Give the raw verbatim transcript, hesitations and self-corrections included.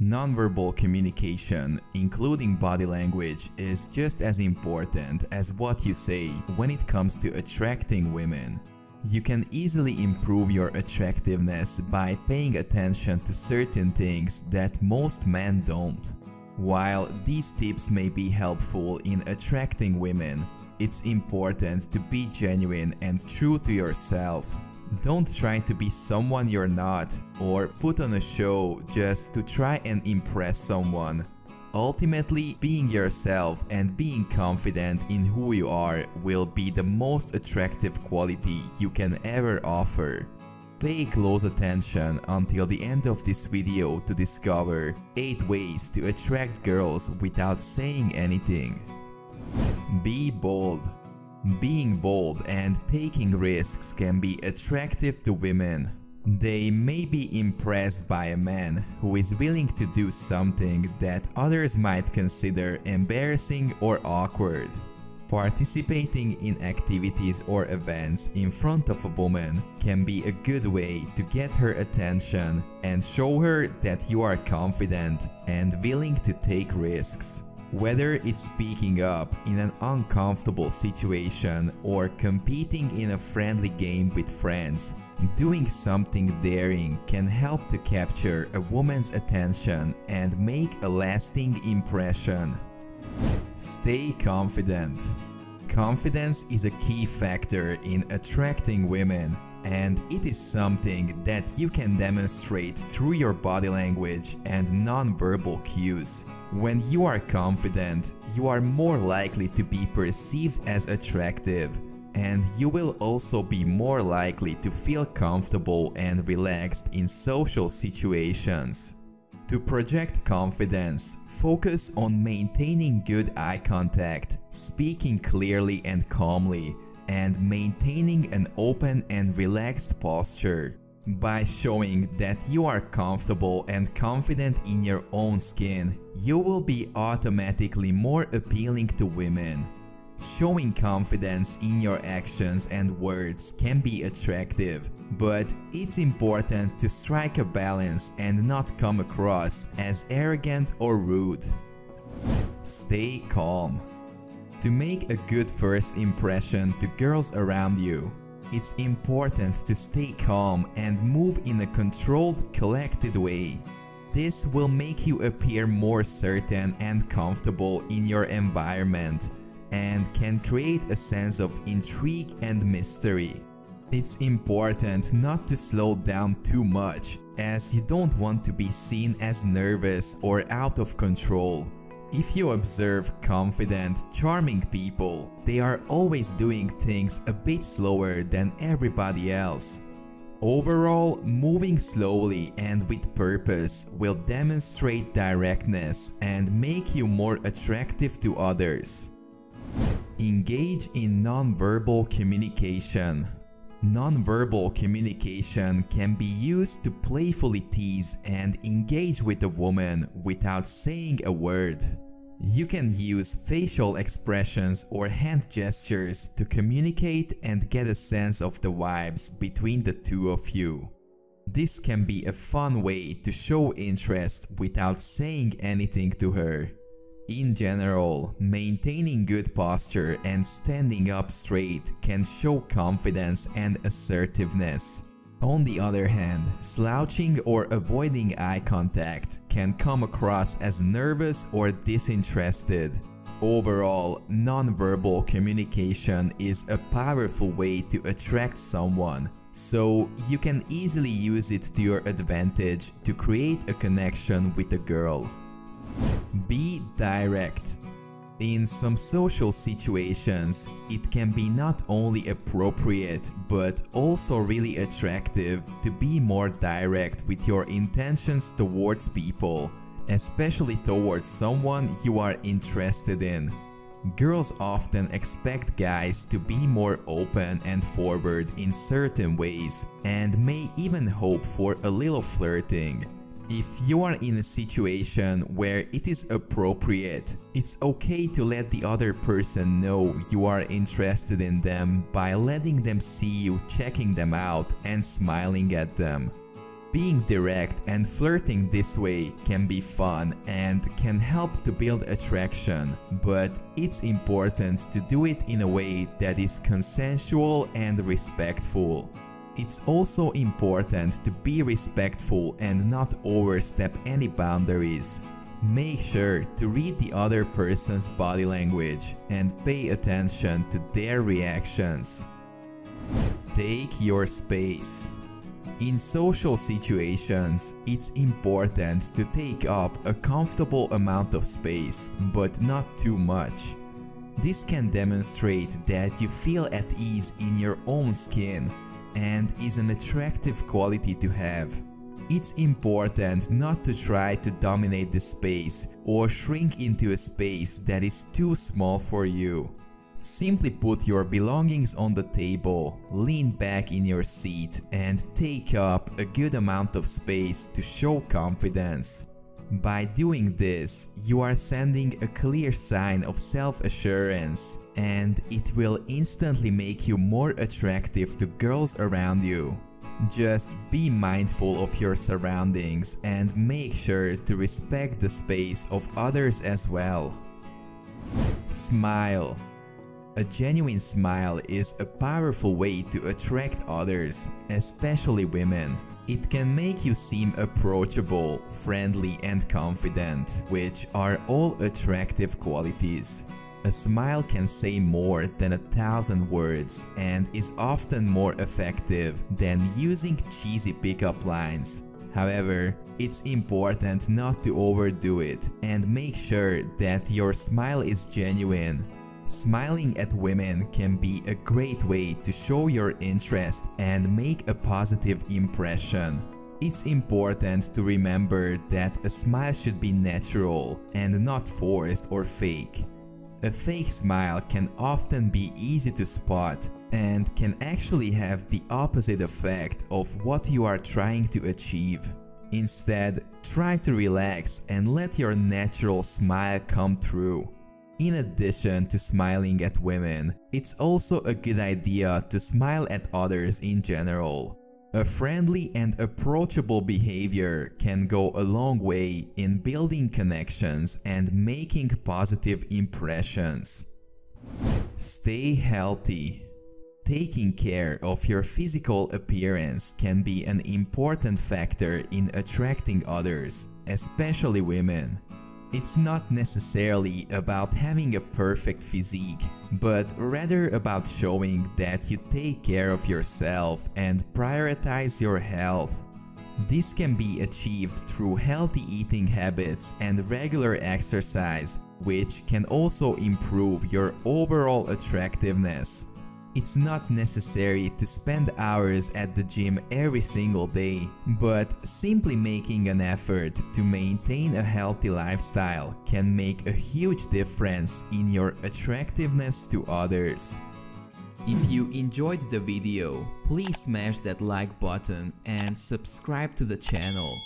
Nonverbal communication, including body language, is just as important as what you say when it comes to attracting women. You can easily improve your attractiveness by paying attention to certain things that most men don't. While these tips may be helpful in attracting women, it's important to be genuine and true to yourself. Don't try to be someone you're not, or put on a show just to try and impress someone. Ultimately, being yourself and being confident in who you are will be the most attractive quality you can ever offer. Pay close attention until the end of this video to discover eight ways to attract girls without saying anything. Be bold. Being bold and taking risks can be attractive to women. They may be impressed by a man who is willing to do something that others might consider embarrassing or awkward. Participating in activities or events in front of a woman can be a good way to get her attention and show her that you are confident and willing to take risks. Whether it's speaking up in an uncomfortable situation or competing in a friendly game with friends, doing something daring can help to capture a woman's attention and make a lasting impression. Stay confident. Confidence is a key factor in attracting women, and it is something that you can demonstrate through your body language and nonverbal cues. When you are confident, you are more likely to be perceived as attractive, and you will also be more likely to feel comfortable and relaxed in social situations. To project confidence, focus on maintaining good eye contact, speaking clearly and calmly, and maintaining an open and relaxed posture. By showing that you are comfortable and confident in your own skin, you will be automatically more appealing to women. Showing confidence in your actions and words can be attractive, but it's important to strike a balance and not come across as arrogant or rude. Stay calm. To make a good first impression to girls around you, it's important to stay calm and move in a controlled, collected way. This will make you appear more certain and comfortable in your environment, and can create a sense of intrigue and mystery. It's important not to slow down too much, as you don't want to be seen as nervous or out of control. If you observe confident, charming people, they are always doing things a bit slower than everybody else. Overall, moving slowly and with purpose will demonstrate directness and make you more attractive to others. Engage in nonverbal communication. Nonverbal communication can be used to playfully tease and engage with a woman without saying a word. You can use facial expressions or hand gestures to communicate and get a sense of the vibes between the two of you. This can be a fun way to show interest without saying anything to her. In general, maintaining good posture and standing up straight can show confidence and assertiveness. On the other hand, slouching or avoiding eye contact can come across as nervous or disinterested. Overall, nonverbal communication is a powerful way to attract someone, so you can easily use it to your advantage to create a connection with a girl. Be direct. In some social situations, it can be not only appropriate but also really attractive to be more direct with your intentions towards people, especially towards someone you are interested in. Girls often expect guys to be more open and forward in certain ways, and may even hope for a little flirting. If you are in a situation where it is appropriate, it's okay to let the other person know you are interested in them by letting them see you checking them out and smiling at them. Being direct and flirting this way can be fun and can help to build attraction, but it's important to do it in a way that is consensual and respectful. It's also important to be respectful and not overstep any boundaries. Make sure to read the other person's body language and pay attention to their reactions. Take your space. In social situations, it's important to take up a comfortable amount of space, but not too much. This can demonstrate that you feel at ease in your own skin and is an attractive quality to have. It's important not to try to dominate the space or shrink into a space that is too small for you. Simply put your belongings on the table, lean back in your seat, and take up a good amount of space to show confidence. By doing this, you are sending a clear sign of self-assurance, and it will instantly make you more attractive to girls around you. Just be mindful of your surroundings and make sure to respect the space of others as well. Smile. A genuine smile is a powerful way to attract others, especially women. It can make you seem approachable, friendly, and confident, which are all attractive qualities. A smile can say more than a thousand words and is often more effective than using cheesy pickup lines. However, it's important not to overdo it and make sure that your smile is genuine. Smiling at women can be a great way to show your interest and make a positive impression. It's important to remember that a smile should be natural and not forced or fake. A fake smile can often be easy to spot and can actually have the opposite effect of what you are trying to achieve. Instead, try to relax and let your natural smile come through. In addition to smiling at women, it's also a good idea to smile at others in general. A friendly and approachable behavior can go a long way in building connections and making positive impressions. Stay healthy. Taking care of your physical appearance can be an important factor in attracting others, especially women. It's not necessarily about having a perfect physique, but rather about showing that you take care of yourself and prioritize your health. This can be achieved through healthy eating habits and regular exercise, which can also improve your overall attractiveness. It's not necessary to spend hours at the gym every single day, but simply making an effort to maintain a healthy lifestyle can make a huge difference in your attractiveness to others. If you enjoyed the video, please smash that like button and subscribe to the channel.